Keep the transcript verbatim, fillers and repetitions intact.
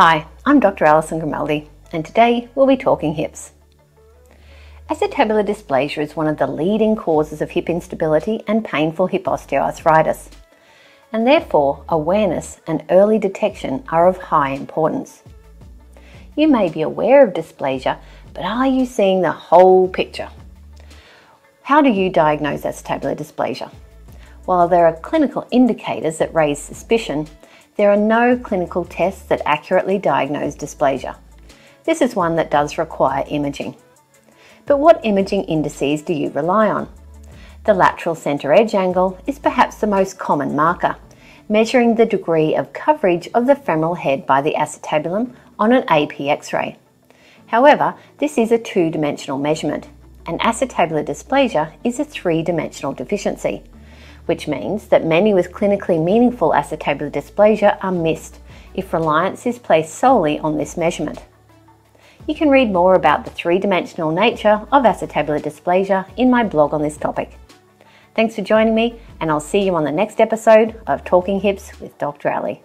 Hi, I'm Doctor Alison Grimaldi, and today we'll be talking hips. Acetabular dysplasia is one of the leading causes of hip instability and painful hip osteoarthritis, and therefore awareness and early detection are of high importance. You may be aware of dysplasia, but are you seeing the whole picture? How do you diagnose acetabular dysplasia? While there are clinical indicators that raise suspicion, there are no clinical tests that accurately diagnose dysplasia. This is one that does require imaging. But what imaging indices do you rely on? The lateral center edge angle is perhaps the most common marker, measuring the degree of coverage of the femoral head by the acetabulum on an A P X-ray. However, this is a two-dimensional measurement, and acetabular dysplasia is a three-dimensional deficiency, which means that many with clinically meaningful acetabular dysplasia are missed if reliance is placed solely on this measurement. You can read more about the three-dimensional nature of acetabular dysplasia in my blog on this topic. Thanks for joining me, and I'll see you on the next episode of Talking Hips with Doctor Ali.